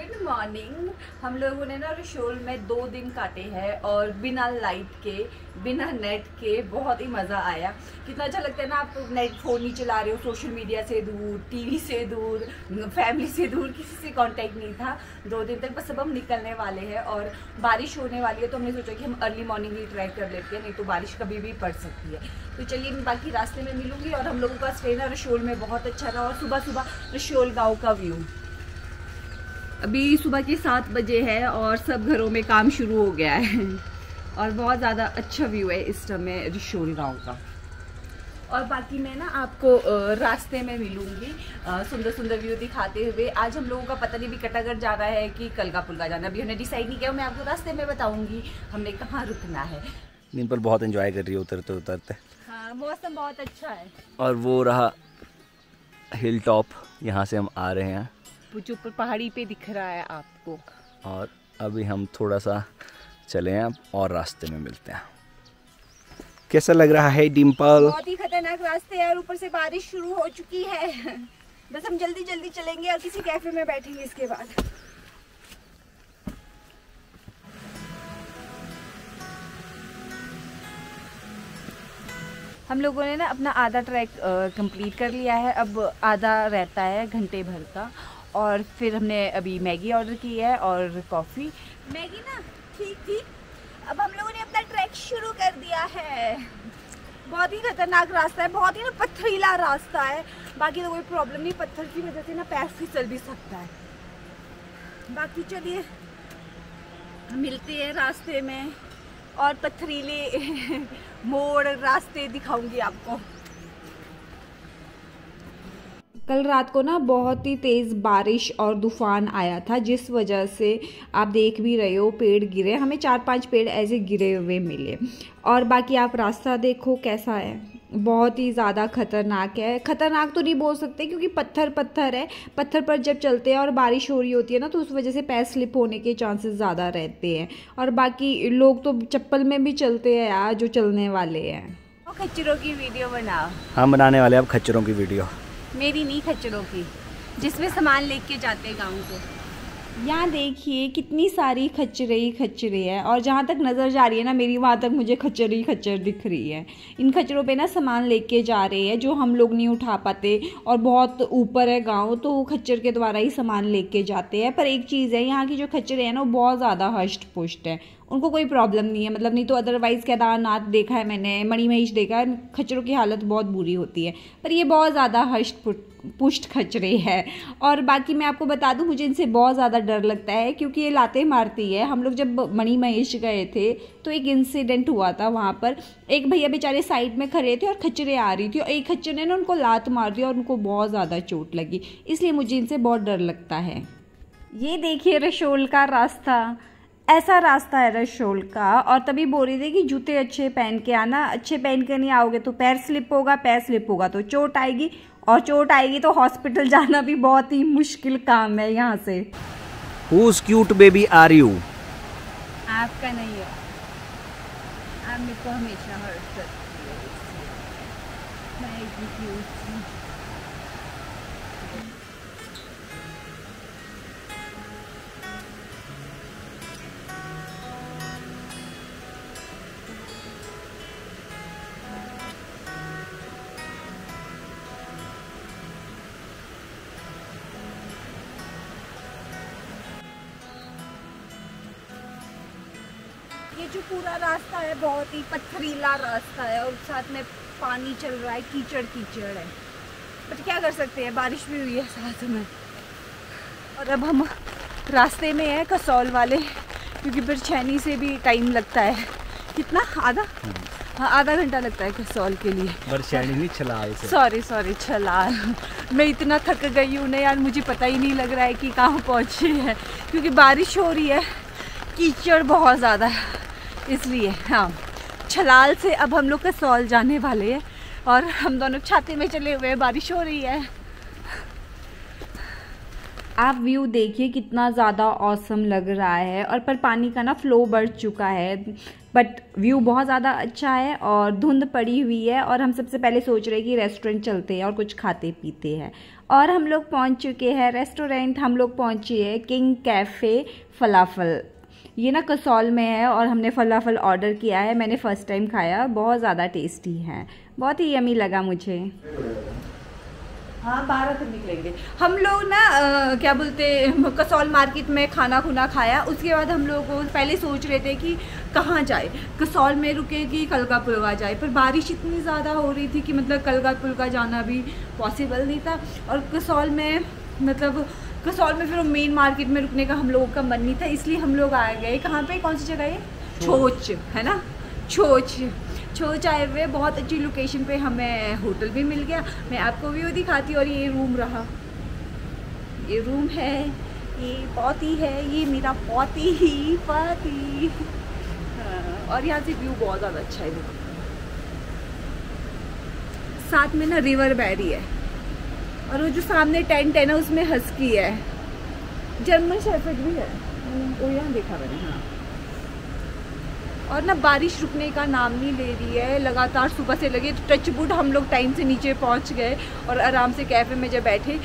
Good morning. हम लोगों ने ना रसोल में 2 दिन काटे हैं और बिना लाइट के बिना नेट के बहुत ही मज़ा आया। कितना अच्छा लगता है ना, आप नेट फ़ोन नहीं चला रहे हो, सोशल मीडिया से दूर, टीवी से दूर, फैमिली से दूर, किसी से कांटेक्ट नहीं था 2 दिन तक। बस अब हम निकलने वाले हैं और बारिश होने वाली है, तो हमने सोचा कि हम अर्ली मॉर्निंग ही ट्राई कर लेते हैं, नहीं तो बारिश कभी भी पड़ सकती है। तो चलिए मैं बाकी रास्ते में मिलूँगी। और हम लोगों का स्टे ना रसोल में बहुत अच्छा रहा और सुबह सुबह रसोल गाँव का व्यू। अभी सुबह के 7 बजे है और सब घरों में काम शुरू हो गया है और बहुत ज़्यादा अच्छा व्यू है इस समय रसोल गाँव का। और बाकी मैं ना आपको रास्ते में मिलूँगी, सुंदर सुंदर व्यू दिखाते हुए। आज हम लोगों का पता नहीं भी कटागढ़ जाना है कि कलकापुल का जाना, अभी हमने डिसाइड नहीं किया। मैं आपको रास्ते में बताऊँगी हमने कहाँ रुकना है। दिन पर बहुत एंजॉय कर रही है उतरते उतरते। हाँ, मौसम बहुत अच्छा है। और वो रहा हिल टॉप, यहाँ से हम आ रहे हैं, जो ऊपर पहाड़ी पे दिख रहा है आपको। और अभी हम थोड़ा सा चले हैं और रास्ते में मिलते हैं। कैसा लग रहा है डिम्पल? बहुत ही खतरनाक रास्ते हैं और ऊपर से बारिश शुरू हो चुकी है। बस हम जल्दी जल्दी चलेंगे और किसी कैफे में बैठेंगे इसके बाद। हम लोगों ने ना अपना आधा ट्रैक कंप्लीट कर लिया है, अब आधा रहता है घंटे भर का। और फिर हमने अभी मैगी ऑर्डर की है और कॉफ़ी। मैगी ना ठीक थी। अब हम लोगों ने अपना ट्रैक शुरू कर दिया है। बहुत ही खतरनाक रास्ता है, बहुत ही ना पथरीला रास्ता है। बाकी तो कोई प्रॉब्लम नहीं, पत्थर की वजह से ना पैर फिसल भी सकता है। बाकी चलिए मिलते हैं रास्ते में और पथरीले मोड़ रास्ते दिखाऊंगी आपको। कल रात को ना बहुत ही तेज़ बारिश और तूफान आया था, जिस वजह से आप देख भी रहे हो पेड़ गिरे। हमें 4-5 पेड़ ऐसे गिरे हुए मिले। और बाकी आप रास्ता देखो कैसा है, बहुत ही ज़्यादा खतरनाक है। खतरनाक तो नहीं बोल सकते क्योंकि पत्थर है, पत्थर पर जब चलते हैं और बारिश हो रही होती है ना, तो उस वजह से पैर स्लिप होने के चांसेस ज़्यादा रहते हैं। और बाकी लोग तो चप्पल में भी चलते हैं यार, जो चलने वाले हैं। खच्चरों की वीडियो बनाओ। हम बनाने वाले अब खच्चरों की वीडियो, मेरी नहीं, खच्चरों की, जिसमें सामान लेके जाते हैं गाँव को। यहाँ देखिए कितनी सारी खच्चरे हैं और जहाँ तक नज़र जा रही है ना मेरी, वहाँ तक मुझे खच्चर दिख रही है। इन खच्चरों पे ना सामान लेके जा रहे हैं जो हम लोग नहीं उठा पाते। और बहुत ऊपर है गांव, तो वो खच्चर के द्वारा ही सामान लेके जाते हैं। पर एक चीज़ है, यहाँ की जो खच्चरे हैं ना वो बहुत ज़्यादा हष्ट पुष्ट है, उनको कोई प्रॉब्लम नहीं है। मतलब नहीं तो अदरवाइज़ केदारनाथ देखा है मैंने, मणि महेश देखा है, खच्चरों की हालत बहुत बुरी होती है, पर ये बहुत ज़्यादा हष्ट पुष्ट खच्चरे है। और बाकी मैं आपको बता दूं, मुझे इनसे बहुत ज़्यादा डर लगता है क्योंकि ये लातें मारती है। हम लोग जब मणि महेश गए थे तो एक इंसिडेंट हुआ था वहाँ पर। एक भैया बेचारे साइड में खड़े थे और खच्चरे आ रही थी और एक खच्चर ने ना उनको लात मार दी और उनको बहुत ज़्यादा चोट लगी। इसलिए मुझे इनसे बहुत डर लगता है। ये देखिए रसोल का रास्ता, ऐसा रास्ता है रसोल का। और तभी बोल रही थी कि जूते अच्छे पहन के आना, अच्छे पहन के नहीं आओगे तो पैर स्लिप होगा, पैर स्लिप होगा तो चोट आएगी, और चोट आएगी तो हॉस्पिटल जाना भी बहुत ही मुश्किल काम है। यहाँ से Who's cute baby are you? आपका नहीं है, आप मेरे को हमेशा हर्ट करती हो। ये जो पूरा रास्ता है बहुत ही पथरीला रास्ता है और साथ में पानी चल रहा है, कीचड़ है, बट क्या कर सकते हैं, बारिश भी हुई है साथ में। और अब हम रास्ते में हैं कसौल वाले, क्योंकि बरशैनी से भी टाइम लगता है। कितना? आधा घंटा लगता है कसौल के लिए। बरशैनी नहीं, छलाल। सॉरी छलाल। मैं इतना थक गई हूँ ना यार, मुझे पता ही नहीं लग रहा है कि कहाँ पहुँची है, क्योंकि बारिश हो रही है, कीचड़ बहुत ज़्यादा है, इसलिए। हाँ, छलाल से अब हम लोग कसौल जाने वाले हैं और हम दोनों छाते में चले हुए हैं, बारिश हो रही है। आप व्यू देखिए कितना ज़्यादा ऑसम लग रहा है। और पर पानी का ना फ्लो बढ़ चुका है, बट व्यू बहुत ज़्यादा अच्छा है और धुंध पड़ी हुई है। और हम सबसे पहले सोच रहे हैं कि रेस्टोरेंट चलते हैं और कुछ खाते पीते हैं। और हम लोग पहुंच चुके हैं रेस्टोरेंट। हम लोग पहुंचे हैं किंग कैफ़े फलाफल। ये ना कसौल में है और हमने फलाफल ऑर्डर किया है। मैंने फ़र्स्ट टाइम खाया, बहुत ज़्यादा टेस्टी है, बहुत ही यमी लगा मुझे। हाँ 12 तक निकलेंगे हम लोग ना क्या बोलते कसौल मार्केट में खाना खुना खाया। उसके बाद हम लोग पहले सोच रहे थे कि कहाँ जाए, कसौल में रुके कि कलकापुल का जाए, पर बारिश इतनी ज़्यादा हो रही थी कि मतलब कलकापुल का जाना भी पॉसिबल नहीं था। और कसौल में मतलब कसौल में फिर मेन मार्केट में रुकने का हम लोगों का मन नहीं था, इसलिए हम लोग आ गए कहाँ पर, कौन सी जगह है, छोच है ना, छोच। छोच आए हुए बहुत अच्छी लोकेशन पे हमें होटल भी मिल गया। मैं आपको व्यू दिखाती हूँ। और ये रूम रहा, ये रूम है, ये पौती है, ये मेरा पौती ही पौती। और यहाँ से व्यू बहुत ज़्यादा अच्छा है। साथ में ना रिवर बैरी है और वो जो सामने टेंट है ना उसमें हस्की है, जर्मन शेफर्ड भी है, वो यहाँ देखा मैंने। हाँ और ना बारिश रुकने का नाम नहीं ले रही है, लगातार सुबह से लगी। तो टचवुड हम लोग टाइम से नीचे पहुंच गए और आराम से कैफ़े में जब बैठे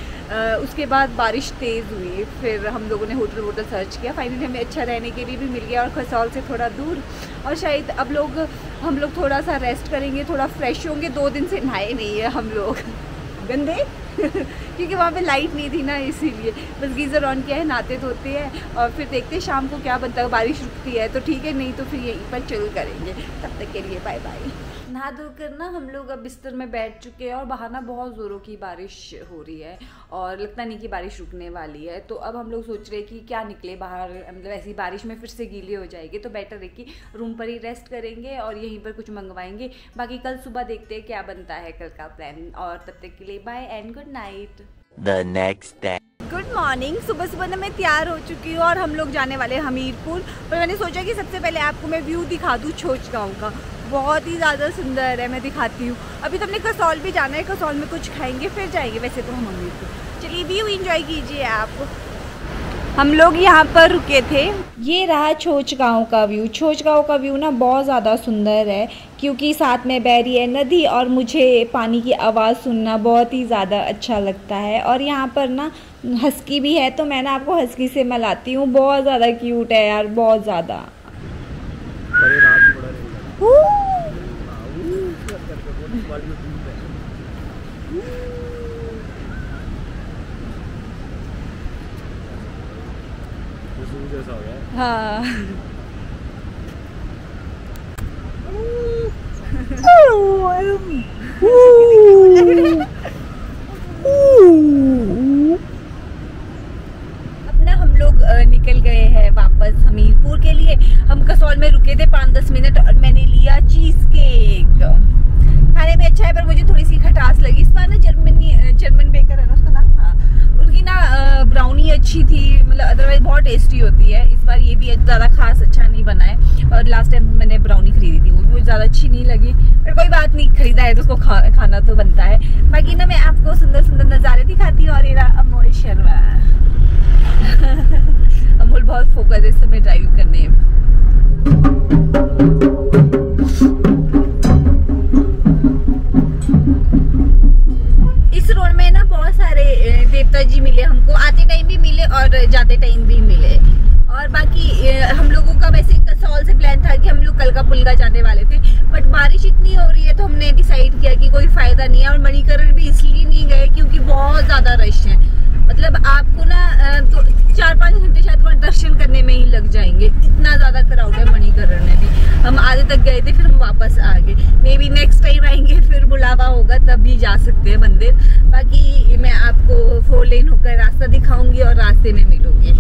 उसके बाद बारिश तेज़ हुई। फिर हम लोगों ने होटल वोटल सर्च किया, फाइनली हमें अच्छा रहने के लिए भी मिल गया और कसौल से थोड़ा दूर। और शायद अब लोग हम लोग थोड़ा सा रेस्ट करेंगे, थोड़ा फ्रेश होंगे। 2 दिन से नहाए नहीं है हम लोग, गंदे क्योंकि वहाँ पे लाइट नहीं थी ना, इसीलिए बस गीज़र ऑन किया है, नहाते धोते हैं और फिर देखते हैं शाम को क्या बनता है। बारिश रुकती है तो ठीक है, नहीं तो फिर यहीं पर चिल करेंगे। तब तक के लिए बाय बाय। नहा धोकर ना हम लोग अब बिस्तर में बैठ चुके हैं और बाहर ना बहुत ज़ोरों की बारिश हो रही है और लगता नहीं कि बारिश रुकने वाली है। तो अब हम लोग सोच रहे हैं कि क्या निकले बाहर, मतलब ऐसी बारिश में फिर से गीले हो जाएंगे, तो बेटर है कि रूम पर ही रेस्ट करेंगे और यहीं पर कुछ मंगवाएंगे। बाकी कल सुबह देखते हैं क्या बनता है, कल का प्लान। और तब तक के लिए bye and good night. The next day. Good morning. सुबह सुबह ना मैं तैयार हो चुकी हूँ और हम लोग जाने वाले हैं हमीरपुर। पर मैंने सोचा कि सबसे पहले आपको मैं व्यू दिखा दूँ छोच गाँव का, बहुत ही ज़्यादा सुंदर है, मैं दिखाती हूँ। अभी तो हमने कसौल भी जाना है, कसौल में कुछ खाएंगे फिर जाएंगे वैसे तो हम हमीरपुर। चलिए व्यू इंजॉय कीजिए आप। हम लोग यहाँ पर रुके थे। ये रहा छोच गाँव का व्यू। छोच गाँव का व्यू ना बहुत ज़्यादा सुंदर है क्योंकि साथ में बैरी है, नदी, और मुझे पानी की आवाज़ सुनना बहुत ही ज़्यादा अच्छा लगता है। और यहाँ पर ना हस्की भी है, तो मैं ना आपको हस्की से मिलाती हूँ। बहुत ज़्यादा क्यूट है यार, बहुत ज़्यादा। हाँ अपना हम लोग निकल गए हैं वापस हमीरपुर के लिए। हम कसौल में रुके थे 5-10 मिनट और मैंने लिया चीज केक। खाने में अच्छा है पर मुझे थोड़ी सी खटास लगी। इस बार ना जर्मन बेकर है ना उसका नाम, हाँ, उनकी ना ब्राउनी अच्छी थी, मतलब अदरवाइज बहुत टेस्टी होती है। इस बार ये भी ज़्यादा खास अच्छा नहीं बना है। और लास्ट टाइम मैंने ब्राउनी खरीदी थी, वो मुझे ज़्यादा अच्छी नहीं लगी, पर कोई बात नहीं, खरीदा है तो उसको खाना तो बनता है। बाकी ना मैं आपको सुंदर सुंदर नज़ारे दिखाती हूँ। और ये रहा अमोल शर्मा। अमोल बहुत फोकस है इस समय ड्राइव करने में। इस रोड में ना बहुत सारे देवता जी मिले हमको, आते टाइम भी मिले और जाते टाइम भी मिले। और बाकी हम लोगों का वैसे कसौल से प्लान था कि हम लोग कलकापुल का जाने वाले थे, बट बारिश इतनी हो रही है तो हमने डिसाइड किया कि कोई फ़ायदा नहीं है। और मणिकरण भी इसलिए नहीं गए क्योंकि बहुत ज़्यादा रश है, मतलब आपको ना 4-5 घंटे शायद वहाँ दर्शन करने में ही लग जाएंगे, इतना ज़्यादा क्राउड है मणिकरण में भी। हम आधे तक गए थे, फिर हम वापस आ गए। मे बी नेक्स्ट टाइम आएंगे, फिर बुलावा होगा तब भी जा सकते हैं मंदिर। बाकी मैं आपको 4 लेन होकर रास्ता दिखाऊँगी और रास्ते में मिलूँगी।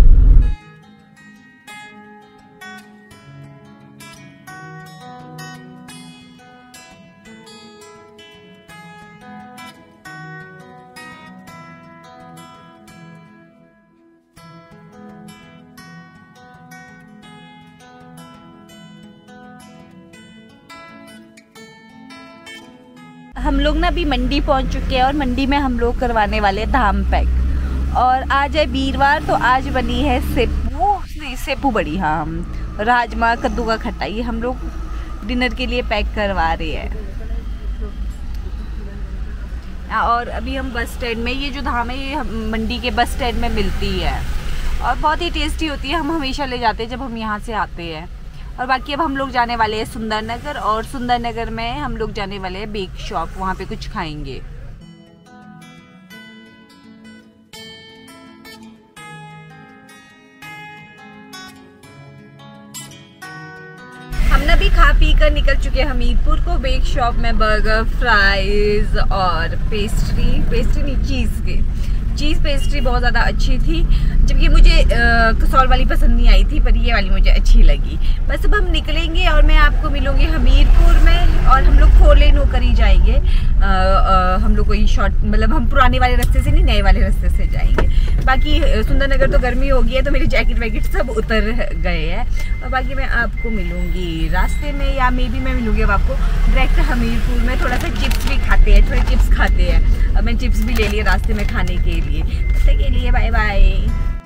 हम लोग ना अभी मंडी पहुंच चुके हैं और मंडी में हम लोग करवाने वाले धाम पैक। और आज है वीरवार तो आज बनी है सेपू बड़ी। हाँ, हम राजमा कद्दू का खट्टा ये हम लोग डिनर के लिए पैक करवा रहे हैं। और अभी हम बस स्टैंड में, ये जो धाम है ये मंडी के बस स्टैंड में मिलती है और बहुत ही टेस्टी होती है। हम हमेशा ले जाते हैं जब हम यहाँ से आते हैं। और बाकी अब हम लोग जाने वाले हैं सुंदरनगर, और सुंदरनगर में हम लोग जाने वाले हैं बेक शॉप, वहाँ पे कुछ खाएंगे। हमने भी खा पी कर निकल चुके हैं हमीरपुर को। बेक शॉप में बर्गर, फ्राइज और पेस्ट्री नहीं चीज़ पेस्ट्री बहुत ज़्यादा अच्छी थी, जबकि मुझे कसौल वाली पसंद नहीं आई थी, पर ये वाली मुझे अच्छी लगी। बस अब हम निकलेंगे और मैं आपको मिलूँगी हमीरपुर में। और हम लोग 4 लेन होकर ही जाएंगे। हम लोग कोई शॉर्ट, मतलब हम पुराने वाले रास्ते से नहीं, नए वाले रास्ते से जाएंगे। बाकी सुंदरनगर तो गर्मी हो गई है तो मेरी जैकेट वैकेट सब उतर गए हैं। और बाकी मैं आपको मिलूँगी रास्ते में, या मे भी मैं मिलूँगी अब आपको डायरेक्ट हमीरपुर में। थोड़ा सा चिप्स भी खाते हैं, थोड़े चिप्स खाते हैं। अब मैं चिप्स भी ले लिए रास्ते में खाने के लिए। तब तक के लिए बाय बाय।